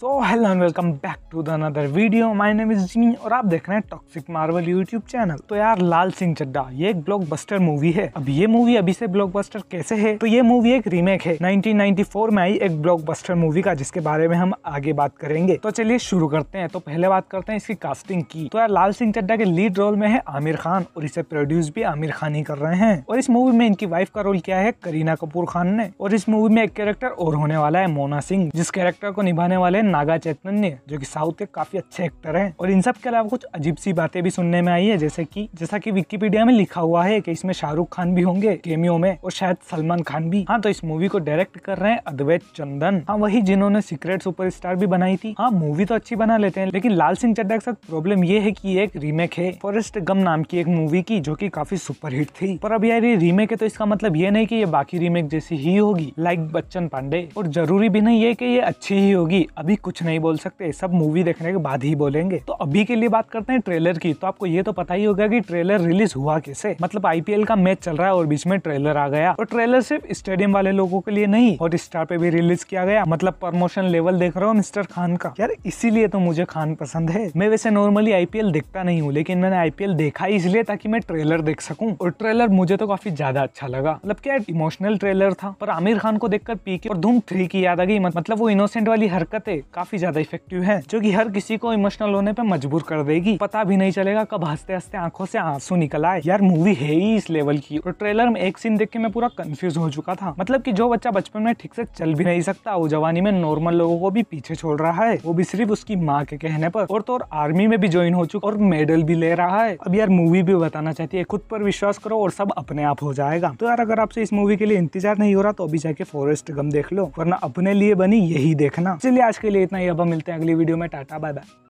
So hello and welcome back to the another video. My name is Jimmy और आप देख रहे हैं टॉक्सिक मार्बल यूट्यूब चैनल। तो यार लाल सिंह चड्ढा ये एक ब्लॉकबस्टर मूवी है। अब ये मूवी अभी से ब्लॉकबस्टर कैसे है? तो ये मूवी एक रीमेक है 1994 में आई एक ब्लॉकबस्टर मूवी का, जिसके बारे में हम आगे बात करेंगे। तो चलिए शुरू करते हैं। तो पहले बात करते हैं इसकी कास्टिंग की। तो यार लाल सिंह चड्ढा के लीड रोल में है आमिर खान और इसे प्रोड्यूस भी आमिर खान ही कर रहे हैं। और इस मूवी में इनकी वाइफ का रोल किया है करीना कपूर खान ने। और इस मूवी में एक कैरेक्टर और होने वाला है मोना सिंह, जिस कैरेक्टर को निभाने वाले नागा चैतन्य, जो कि साउथ के काफी अच्छे एक्टर हैं। और इन सब के अलावा कुछ अजीब सी बातें भी सुनने में आई है, जैसा कि विकिपीडिया में लिखा हुआ है कि इसमें शाहरुख खान भी होंगे कैमियो में और शायद सलमान खान भी। हाँ, तो इस मूवी को डायरेक्ट कर रहे हैं अद्वैत चंदन। हाँ, वही जिन्होंने सीक्रेट सुपरस्टार भी बनाई थी। हाँ, मूवी तो अच्छी बना लेते हैं, लेकिन लाल सिंह चड्ढा के साथ प्रॉब्लम ये है की ये एक रीमेक है फॉरेस्ट गम नाम की एक मूवी की, जो की काफी सुपरहिट थी। पर अब यार ये रीमेक है तो इसका मतलब ये नहीं की ये बाकी रीमेक जैसी ही होगी लाइक बच्चन पांडे, और जरूरी भी नहीं है की ये अच्छी ही होगी। अभी कुछ नहीं बोल सकते, सब मूवी देखने के बाद ही बोलेंगे। तो अभी के लिए बात करते हैं ट्रेलर की। तो आपको ये तो पता ही होगा कि ट्रेलर रिलीज हुआ कैसे। मतलब आईपीएल का मैच चल रहा है और बीच में ट्रेलर आ गया। और ट्रेलर सिर्फ स्टेडियम वाले लोगों के लिए नहीं, हॉटस्टार पे भी रिलीज किया गया। मतलब प्रमोशन लेवल देख रहे हो मिस्टर खान का। यार इसीलिए तो मुझे खान पसंद है। मैं वैसे नॉर्मली आईपीएल देखता नहीं हूँ, लेकिन मैंने आईपीएल देखा इसलिए ताकि मैं ट्रेलर देख सकूं। और ट्रेलर मुझे तो काफी ज्यादा अच्छा लगा। मतलब क्या इमोशनल ट्रेलर था। पर आमिर खान को देखकर पीके और धूम 3 की याद आ गई। मतलब वो इनोसेंट वाली हरकतें काफी ज्यादा इफेक्टिव है, जो कि हर किसी को इमोशनल होने पे मजबूर कर देगी। पता भी नहीं चलेगा कब हंसते हंसते आंखों से आंसू निकल आए। यार मूवी है ही इस लेवल की। और ट्रेलर में एक सीन देख के मैं पूरा कंफ्यूज हो चुका था। मतलब कि जो बच्चा बचपन में ठीक से चल भी नहीं सकता, वो जवानी में नॉर्मल लोगों को भी पीछे छोड़ रहा है, वो भी सिर्फ उसकी माँ के कहने पर। और तो और आर्मी में भी ज्वाइन हो चुका और मेडल भी ले रहा है। अब यार मूवी भी बताना चाहती है खुद पर विश्वास करो और सब अपने आप हो जाएगा। तो यार अगर आपसे इस मूवी के लिए इंतजार नहीं हो रहा तो अभी जाके फॉरेस्ट गम देख लो, वरना अपने लिए बनी यही देखना। चलिए आज के इतना ही। अब हम मिलते हैं अगली वीडियो में। Tata bye bye.